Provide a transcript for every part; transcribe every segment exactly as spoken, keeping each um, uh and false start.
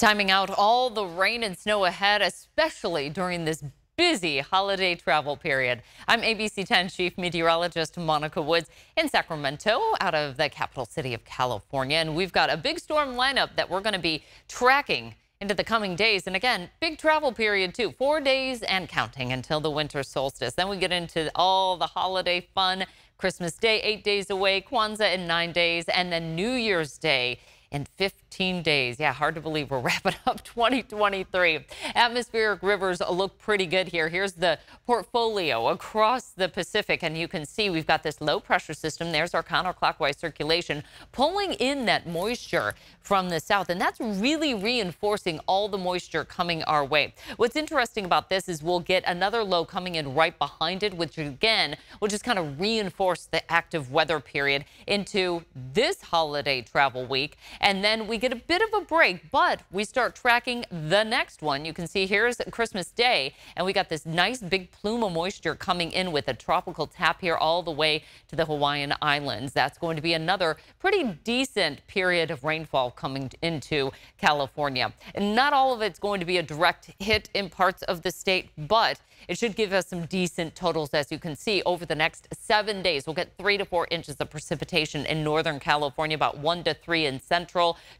Timing out all the rain and snow ahead, especially during this busy holiday travel period. I'm A B C ten Chief Meteorologist Monica Woods in Sacramento, out of the capital city of California. And we've got a big storm lineup that we're going to be tracking into the coming days. And again, big travel period too, four days and counting until the winter solstice. Then we get into all the holiday fun. Christmas Day, eight days away, Kwanzaa in nine days, and then New Year's Day in fifteen days. Yeah, hard to believe we're wrapping up twenty twenty-three. Atmospheric rivers look pretty good here. Here's the portfolio across the Pacific, and you can see we've got this low pressure system. There's our counterclockwise circulation pulling in that moisture from the south, and that's really reinforcing all the moisture coming our way. What's interesting about this is we'll get another low coming in right behind it, which again will just kind of reinforce the active weather period into this holiday travel week. And then we get a bit of a break, but we start tracking the next one. You can see here's Christmas Day, and we got this nice big plume of moisture coming in with a tropical tap here all the way to the Hawaiian Islands. That's going to be another pretty decent period of rainfall coming into California. And not all of it's going to be a direct hit in parts of the state, but it should give us some decent totals. As you can see, over the next seven days, we'll get three to four inches of precipitation in Northern California, about one to three in Central.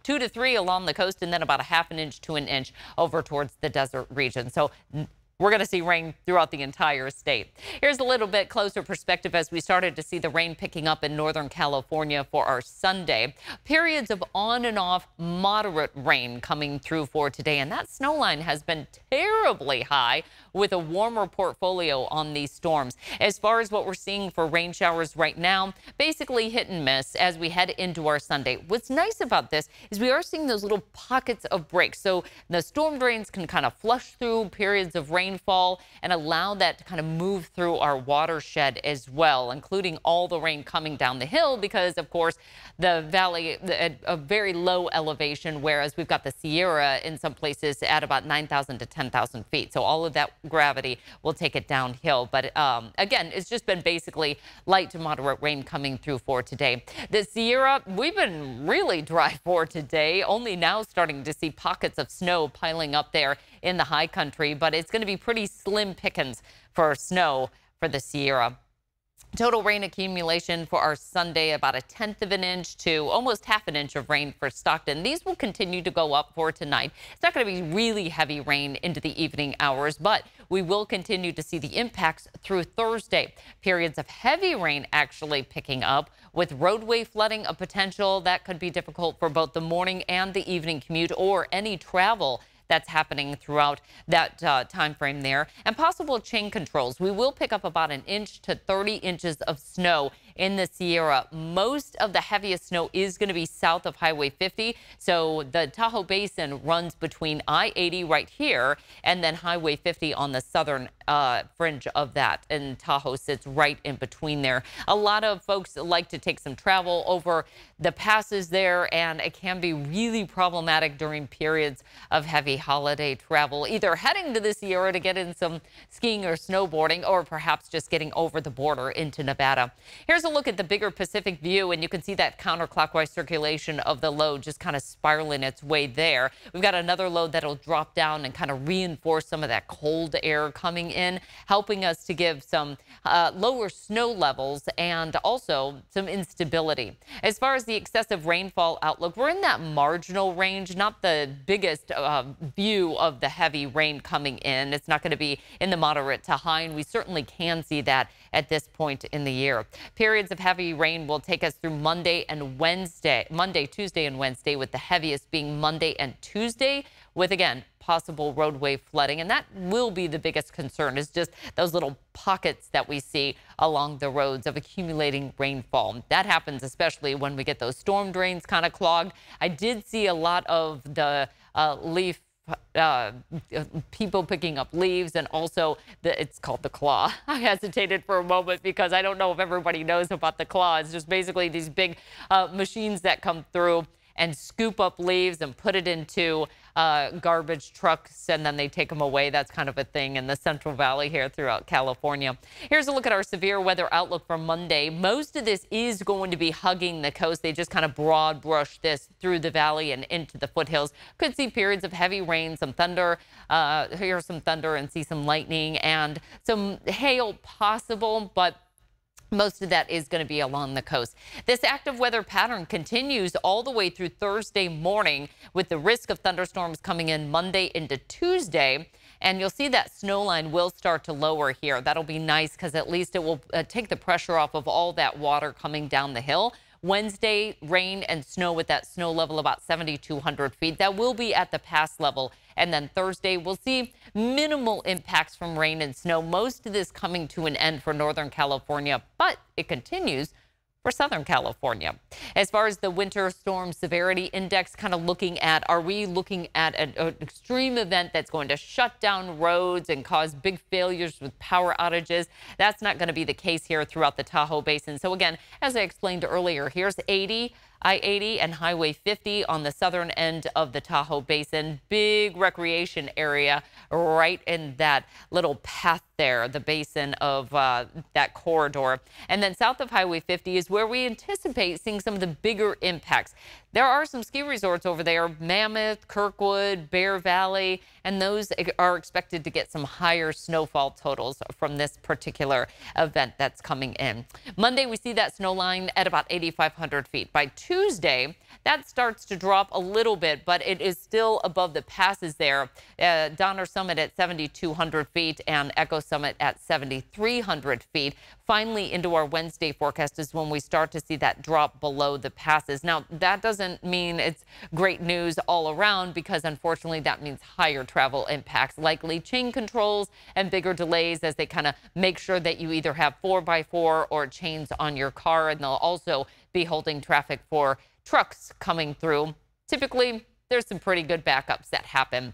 Two to three along the coast, and then about a half an inch to an inch over towards the desert region. So we're going to see rain throughout the entire state. Here's a little bit closer perspective as we started to see the rain picking up in Northern California for our Sunday. Periods of on and off moderate rain coming through for today, and that snow line has been terribly high with a warmer portfolio on these storms. As far as what we're seeing for rain showers right now, basically hit and miss as we head into our Sunday. What's nice about this is we are seeing those little pockets of breaks, so the storm drains can kind of flush through periods of rain Rainfall and allow that to kind of move through our watershed as well, including all the rain coming down the hill, because of course the valley at a very low elevation, whereas we've got the Sierra in some places at about nine thousand to ten thousand feet. So all of that gravity will take it downhill. But um, again, it's just been basically light to moderate rain coming through for today. The Sierra, we've been really dry for today, only now starting to see pockets of snow piling up there in the high country, but it's going to be pretty slim pickings for snow for the Sierra. Total rain accumulation for our Sunday, about a tenth of an inch to almost half an inch of rain for Stockton. These will continue to go up for tonight. It's not going to be really heavy rain into the evening hours, but we will continue to see the impacts through Thursday. Periods of heavy rain actually picking up with roadway flooding a potential that could be difficult for both the morning and the evening commute or any travel that's happening throughout that uh, time frame there. And possible chain controls. We will pick up about an inch to thirty inches of snow in the Sierra. Most of the heaviest snow is going to be south of Highway fifty. So the Tahoe Basin runs between I eighty right here and then Highway fifty on the southern uh, fringe of that. And Tahoe sits right in between there. A lot of folks like to take some travel over the passes there, and it can be really problematic during periods of heavy holiday travel, either heading to the Sierra to get in some skiing or snowboarding, or perhaps just getting over the border into Nevada. Here's a look at the bigger Pacific view, and you can see that counterclockwise circulation of the low just kind of spiraling its way there. We've got another low that'll drop down and kind of reinforce some of that cold air coming in, helping us to give some uh, lower snow levels and also some instability. As far as the excessive rainfall outlook, we're in that marginal range, not the biggest uh, view of the heavy rain coming in. It's not going to be in the moderate to high, and we certainly can see that at this point in the year. Periods of heavy rain will take us through Monday and Wednesday, Monday, Tuesday and Wednesday, with the heaviest being Monday and Tuesday, with again possible roadway flooding. And that will be the biggest concern, is just those little pockets that we see along the roads of accumulating rainfall. That happens especially when we get those storm drains kind of clogged. I did see a lot of the uh, leaf Uh, people picking up leaves, and also the, it's called the claw. I hesitated for a moment because I don't know if everybody knows about the claw. It's just basically these big uh, machines that come through and scoop up leaves and put it into uh, garbage trucks, and then they take them away. That's kind of a thing in the Central Valley here throughout California. Here's a look at our severe weather outlook for Monday. Most of this is going to be hugging the coast. They just kind of broad brush this through the valley and into the foothills. Could see periods of heavy rain, some thunder, uh, hear some thunder and see some lightning and some hail possible, but most of that is going to be along the coast. This active weather pattern continues all the way through Thursday morning, with the risk of thunderstorms coming in Monday into Tuesday. And you'll see that snow line will start to lower here. That'll be nice because at least it will uh, take the pressure off of all that water coming down the hill. Wednesday, rain and snow with that snow level about seventy-two hundred feet. That will be at the pass level. And then Thursday, we'll see minimal impacts from rain and snow. Most of this coming to an end for Northern California, but it continues for Southern California. As far as the winter storm severity index, kind of looking at, are we looking at an, an extreme event that's going to shut down roads and cause big failures with power outages? That's not going to be the case here throughout the Tahoe Basin. So again, as I explained earlier, here's eighty, I eighty and Highway fifty on the southern end of the Tahoe Basin. Big recreation area right in that little path there, the basin of uh, that corridor. And then south of Highway fifty is where we anticipate seeing some of the bigger impacts. There are some ski resorts over there, Mammoth, Kirkwood, Bear Valley, and those are expected to get some higher snowfall totals from this particular event that's coming in. Monday, we see that snow line at about eighty-five hundred feet. By Tuesday, that starts to drop a little bit, but it is still above the passes there. Uh, Donner Summit at seventy-two hundred feet and Echo Summit at seventy-three hundred feet. Finally, into our Wednesday forecast is when we start to see that drop below the passes. Now, that doesn't Doesn't mean it's great news all around, because unfortunately that means higher travel impacts, likely chain controls and bigger delays as they kind of make sure that you either have four by four or chains on your car, and they'll also be holding traffic for trucks coming through. Typically, there's some pretty good backups that happen.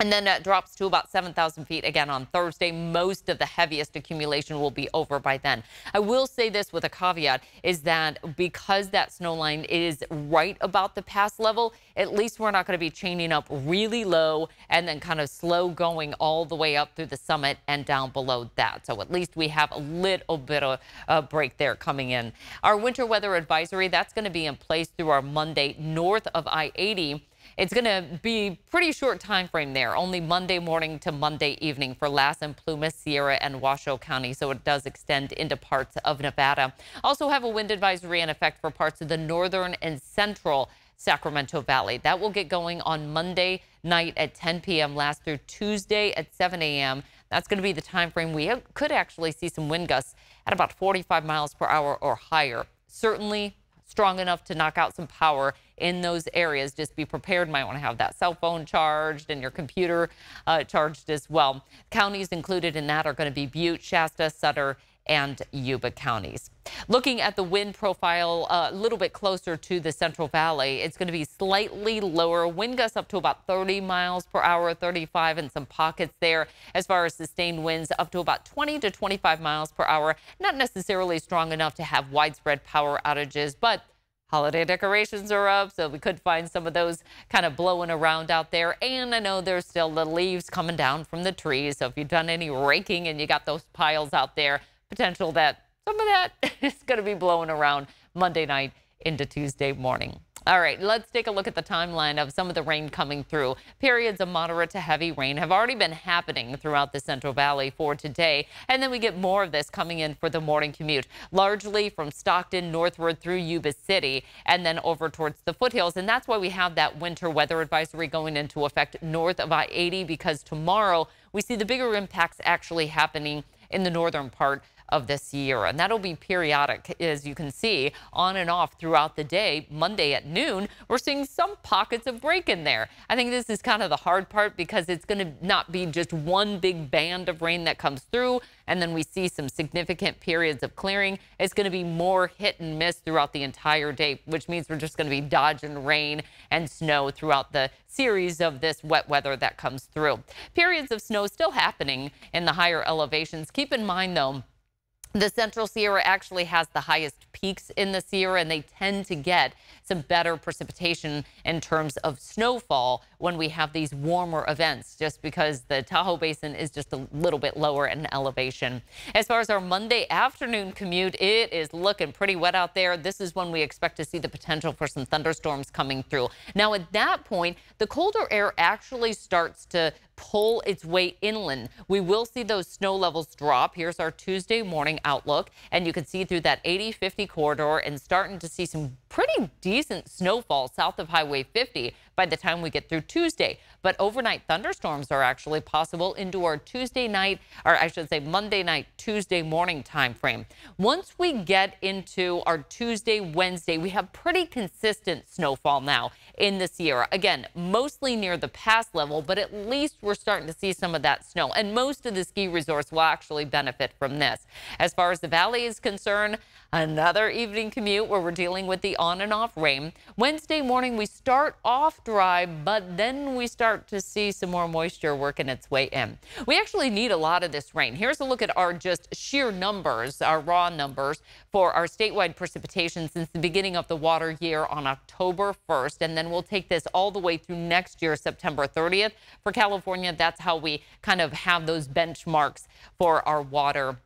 And then that drops to about seven thousand feet again on Thursday. Most of the heaviest accumulation will be over by then. I will say this with a caveat, is that because that snow line is right about the pass level, at least we're not going to be chaining up really low and then kind of slow going all the way up through the summit and down below that. So at least we have a little bit of a break there coming in. Our winter weather advisory, that's going to be in place through our Monday north of I eighty. It's going to be pretty short time frame there, only Monday morning to Monday evening for Lassen, Plumas, Sierra, and Washoe County, so it does extend into parts of Nevada. Also have a wind advisory in effect for parts of the northern and central Sacramento Valley. That will get going on Monday night at ten p m, last through Tuesday at seven a m That's going to be the time frame we could actually see some wind gusts at about forty-five miles per hour or higher. Certainly strong enough to knock out some power in those areas. Just be prepared. Might want to have that cell phone charged and your computer uh, charged as well. Counties included in that are going to be Butte, Shasta, Sutter, and Yuba counties. Looking at the wind profile a uh, little bit closer to the Central Valley, it's going to be slightly lower. Wind gusts up to about thirty miles per hour, thirty-five in some pockets there. As far as sustained winds, up to about twenty to twenty-five miles per hour. Not necessarily strong enough to have widespread power outages, but holiday decorations are up, so we could find some of those kind of blowing around out there. And I know there's still the leaves coming down from the trees, so if you've done any raking and you got those piles out there, potential that some of that is going to be blowing around Monday night into Tuesday morning. All right, let's take a look at the timeline of some of the rain coming through. Periods of moderate to heavy rain have already been happening throughout the Central Valley for today, and then we get more of this coming in for the morning commute, largely from Stockton northward through Yuba City and then over towards the foothills. And that's why we have that winter weather advisory going into effect north of I eighty, because tomorrow we see the bigger impacts actually happening in the northern part of this year, and that'll be periodic, as you can see, on and off throughout the day. Monday at noon, we're seeing some pockets of break in there. I think this is kind of the hard part, because it's going to not be just one big band of rain that comes through and then we see some significant periods of clearing. It's going to be more hit and miss throughout the entire day, which means we're just going to be dodging rain and snow throughout the series of this wet weather that comes through. Periods of snow still happening in the higher elevations. Keep in mind, though, the Central Sierra actually has the highest peaks in the Sierra, and they tend to get some better precipitation in terms of snowfall when we have these warmer events, just because the Tahoe Basin is just a little bit lower in elevation. As far as our Monday afternoon commute, it is looking pretty wet out there. This is when we expect to see the potential for some thunderstorms coming through. Now, at that point, the colder air actually starts to pull its way inland. We will see those snow levels drop. Here's our Tuesday morning outlook, and you can see through that eighty fifty corridor and starting to see some pretty decent snowfall south of Highway fifty by the time we get through Tuesday. But overnight thunderstorms are actually possible into our Tuesday night, or I should say Monday night, Tuesday morning time frame. Once we get into our Tuesday, Wednesday, we have pretty consistent snowfall now in the Sierra. Again, mostly near the pass level, but at least we're starting to see some of that snow, and most of the ski resorts will actually benefit from this. As far as the valley is concerned, another evening commute where we're dealing with the on and off rain. Wednesday morning, we start off dry, but then we start to see some more moisture working its way in. We actually need a lot of this rain. Here's a look at our just sheer numbers, our raw numbers for our statewide precipitation since the beginning of the water year on October first, and then we'll take this all the way through next year, September thirtieth. For California, that's how we kind of have those benchmarks for our water,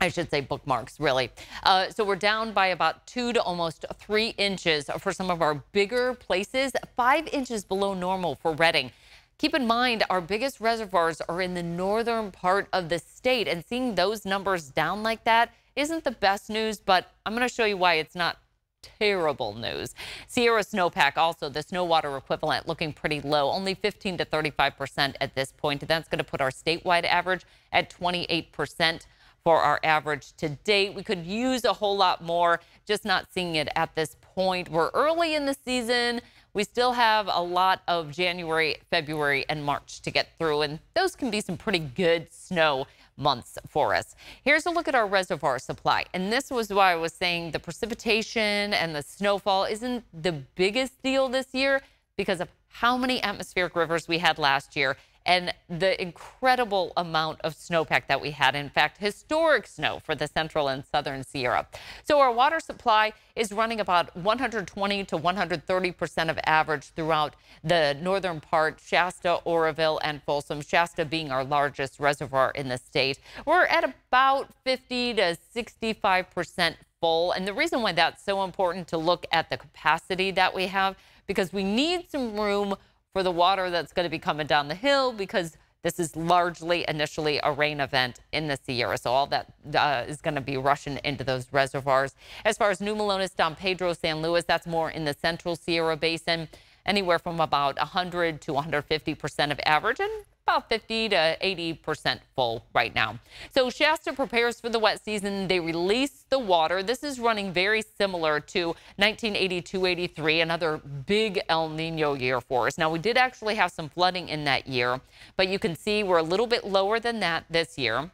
I should say bookmarks, really. Uh, so we're down by about two to almost three inches for some of our bigger places, five inches below normal for Redding. Keep in mind, our biggest reservoirs are in the northern part of the state, and seeing those numbers down like that isn't the best news, but I'm going to show you why it's not terrible news. Sierra Snowpack, also the snow water equivalent, looking pretty low, only fifteen to thirty-five percent at this point. That's going to put our statewide average at twenty-eight percent for our average to date. We could use a whole lot more, just not seeing it at this point. We're early in the season. We still have a lot of January, February, and March to get through, and those can be some pretty good snow months for us. Here's a look at our reservoir supply, and this was why I was saying the precipitation and the snowfall isn't the biggest deal this year because of how many atmospheric rivers we had last year and the incredible amount of snowpack that we had. In fact, historic snow for the central and southern Sierra. So our water supply is running about one hundred twenty to one hundred thirty percent of average throughout the northern part, Shasta, Oroville, and Folsom, Shasta being our largest reservoir in the state. We're at about fifty to sixty-five percent full. And the reason why that's so important to look at the capacity that we have, because we need some room for the water that's going to be coming down the hill, because this is largely initially a rain event in the Sierra. So all that uh, is going to be rushing into those reservoirs. As far as New Melones, Don Pedro, San Luis, that's more in the central Sierra Basin, anywhere from about one hundred to one hundred fifty percent of average and about fifty to eighty percent full right now. So Shasta prepares for the wet season. They release the water. This is running very similar to nineteen eighty-two eighty-three, another big El Nino year for us. Now, we did actually have some flooding in that year, but you can see we're a little bit lower than that this year.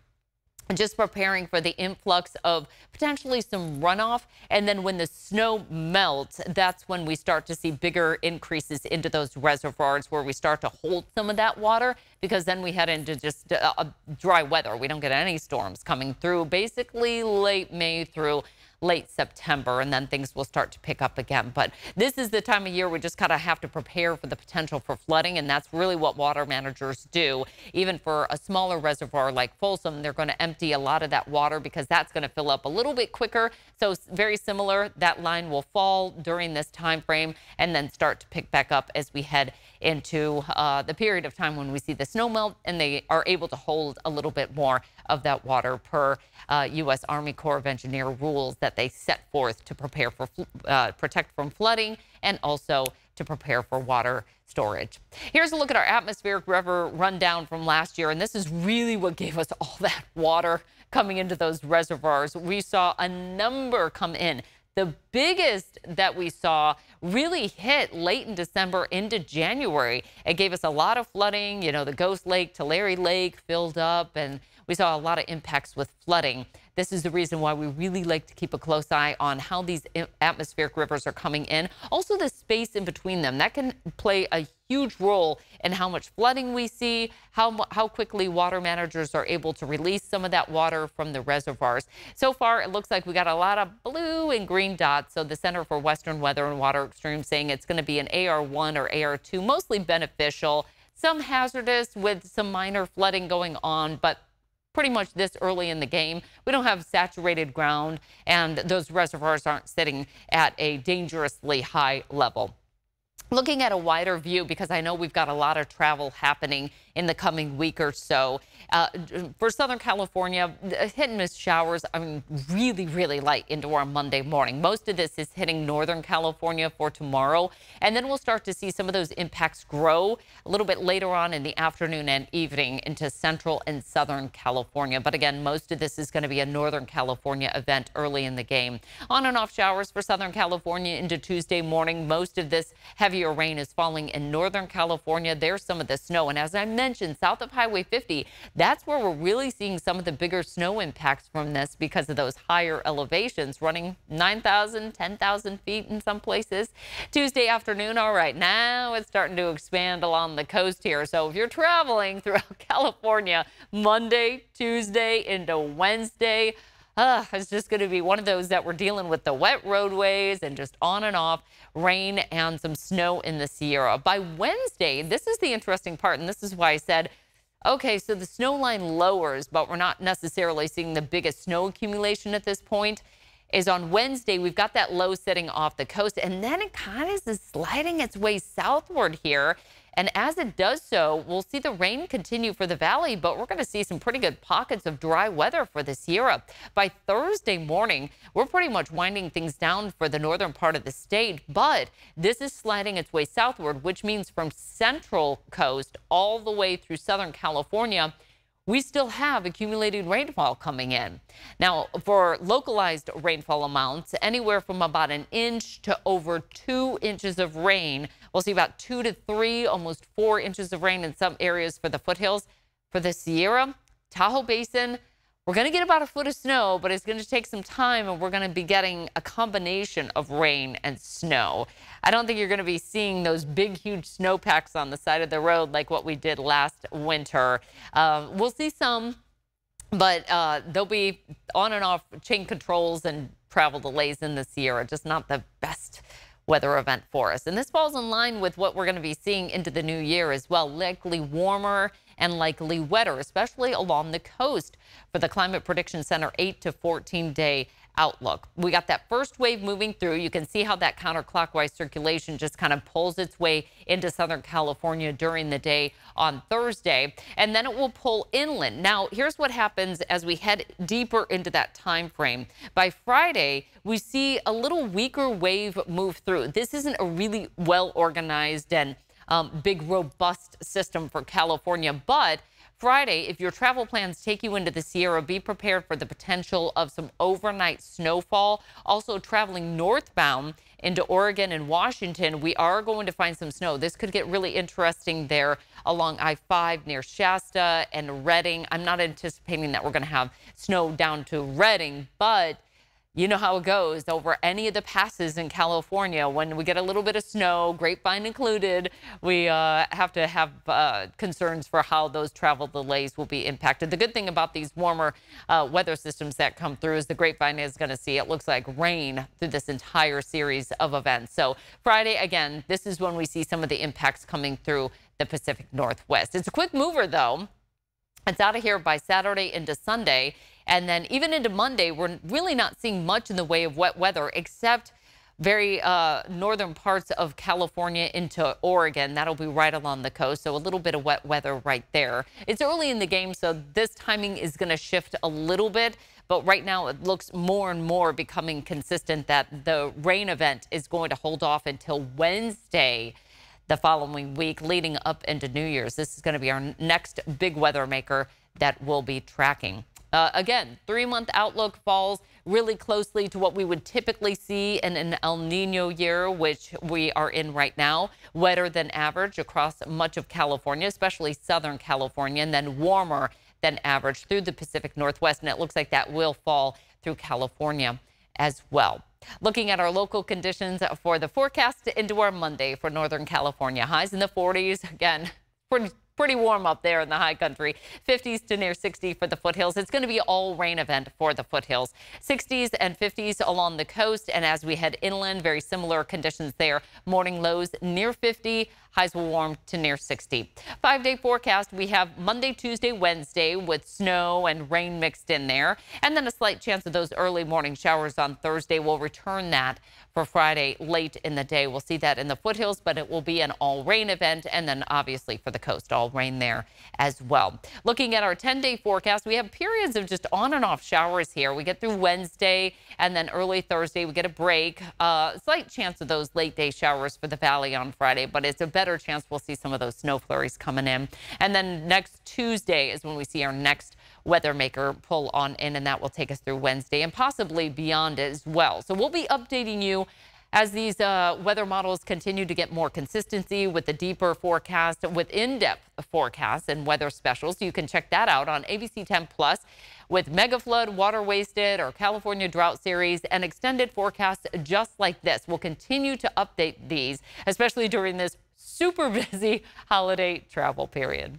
Just preparing for the influx of potentially some runoff. And then when the snow melts, that's when we start to see bigger increases into those reservoirs where we start to hold some of that water, because then we head into just uh, dry weather. We don't get any storms coming through basically late May through late September, and then things will start to pick up again. But this is the time of year we just kind of have to prepare for the potential for flooding, and that's really what water managers do. Even for a smaller reservoir like Folsom, they're going to empty a lot of that water because that's going to fill up a little bit quicker. So very similar, that line will fall during this time frame and then start to pick back up as we head into uh, the period of time when we see the snow melt and they are able to hold a little bit more of that water per uh, U S Army Corps of Engineer rules that they set forth to prepare for uh, protect from flooding and also to prepare for water storage. Here's a look at our atmospheric river rundown from last year, and this is really what gave us all that water coming into those reservoirs. We saw a number come in. The biggest that we saw really hit late in December into January. It gave us a lot of flooding. You know, the Ghost Lake, Tulare Lake filled up, and we saw a lot of impacts with flooding. This is the reason why we really like to keep a close eye on how these atmospheric rivers are coming in. Also, the space in between them. That can play a huge role in how much flooding we see, how, how quickly water managers are able to release some of that water from the reservoirs. So far, it looks like we got a lot of blue and green dots. So the Center for Western Weather and Water Extremes saying it's going to be an A R one or A R two, mostly beneficial, some hazardous with some minor flooding going on, but pretty much this early in the game. We don't have saturated ground, and those reservoirs aren't sitting at a dangerously high level. Looking at a wider view, because I know we've got a lot of travel happening in the coming week or so. Uh, for Southern California, hit and miss showers, I mean, really, really light into our Monday morning. Most of this is hitting Northern California for tomorrow. And then we'll start to see some of those impacts grow a little bit later on in the afternoon and evening into Central and Southern California. But again, most of this is going to be a Northern California event early in the game. On and off showers for Southern California into Tuesday morning. Most of this heavier rain is falling in Northern California. There's some of the snow. And as I mentioned, Mentioned, south of Highway fifty, that's where we're really seeing some of the bigger snow impacts from this because of those higher elevations running nine thousand, ten thousand feet in some places. Tuesday afternoon, all right, now it's starting to expand along the coast here. So if you're traveling throughout California, Monday, Tuesday into Wednesday, Uh, it's just going to be one of those that we're dealing with the wet roadways and just on and off rain and some snow in the Sierra. By Wednesday, this is the interesting part, and this is why I said, okay, so the snow line lowers, but we're not necessarily seeing the biggest snow accumulation at this point. Is on Wednesday, we've got that low setting off the coast, and then it kind of is sliding its way southward here. And as it does so, we'll see the rain continue for the valley, but we're going to see some pretty good pockets of dry weather for the Sierra. By Thursday morning, we're pretty much winding things down for the northern part of the state, but this is sliding its way southward, which means from Central Coast all the way through Southern California, we still have accumulated rainfall coming in. Now, for localized rainfall amounts, anywhere from about an inch to over two inches of rain. We'll see about two to three, almost four inches of rain in some areas for the foothills. For the Sierra, Tahoe Basin, we're going to get about a foot of snow, but it's going to take some time, and we're going to be getting a combination of rain and snow. I don't think you're going to be seeing those big, huge snowpacks on the side of the road like what we did last winter. Uh, we'll see some, but uh, there'll be on and off chain controls and travel delays in the Sierra, just not the best weather event for us. And this falls in line with what we're going to be seeing into the new year as well, likely warmer and likely wetter, especially along the coast for the Climate Prediction Center eight to fourteen day outlook. We got that first wave moving through. You can see how that counterclockwise circulation just kind of pulls its way into Southern California during the day on Thursday, and then it will pull inland. Now, here's what happens as we head deeper into that time frame. By Friday, we see a little weaker wave move through. This isn't a really well organized and Um, big, robust system for California. But Friday, if your travel plans take you into the Sierra, be prepared for the potential of some overnight snowfall. Also, traveling northbound into Oregon and Washington, we are going to find some snow. This could get really interesting there along I five near Shasta and Redding. I'm not anticipating that we're going to have snow down to Redding, but you know how it goes over any of the passes in California. When we get a little bit of snow, Grapevine included, we uh, have to have uh, concerns for how those travel delays will be impacted. The good thing about these warmer uh, weather systems that come through is the Grapevine is going to see, it looks like, rain through this entire series of events. So Friday, again, this is when we see some of the impacts coming through the Pacific Northwest. It's a quick mover, though. It's out of here by Saturday into Sunday. And then even into Monday, we're really not seeing much in the way of wet weather, except very uh, northern parts of California into Oregon. That'll be right along the coast, so a little bit of wet weather right there. It's early in the game, so this timing is going to shift a little bit. But right now, it looks more and more becoming consistent that the rain event is going to hold off until Wednesday the following week, leading up into New Year's. This is going to be our next big weather maker that we'll be tracking. Uh, again, three-month outlook falls really closely to what we would typically see in an El Nino year, which we are in right now. Wetter than average across much of California, especially Southern California, and then warmer than average through the Pacific Northwest, and it looks like that will fall through California as well. Looking at our local conditions for the forecast into our Monday for Northern California, highs in the forties. Again, pretty, pretty warm up there in the high country. fifties to near sixty for the foothills. It's going to be all rain event for the foothills. sixties and fifties along the coast. And as we head inland, very similar conditions there. Morning lows near fifty. Highs will warm to near sixty. Five-day forecast, we have Monday, Tuesday, Wednesday with snow and rain mixed in there. And then a slight chance of those early morning showers on Thursday. We'll return that for Friday late in the day. We'll see that in the foothills, but it will be an all-rain event. And then obviously for the coast, all rain there as well. Looking at our ten-day forecast, we have periods of just on and off showers here. We get through Wednesday and then early Thursday, we get a break. Uh, slight chance of those late-day showers for the valley on Friday, but it's a better Better chance we'll see some of those snow flurries coming in. And then next Tuesday is when we see our next weather maker pull on in, and that will take us through Wednesday and possibly beyond as well. So we'll be updating you as these uh, weather models continue to get more consistency with the deeper forecast, with in-depth forecasts and weather specials. You can check that out on A B C ten Plus with Mega Flood, Water Wasted, or California Drought Series, and extended forecasts just like this. We'll continue to update these, especially during this super busy holiday travel period.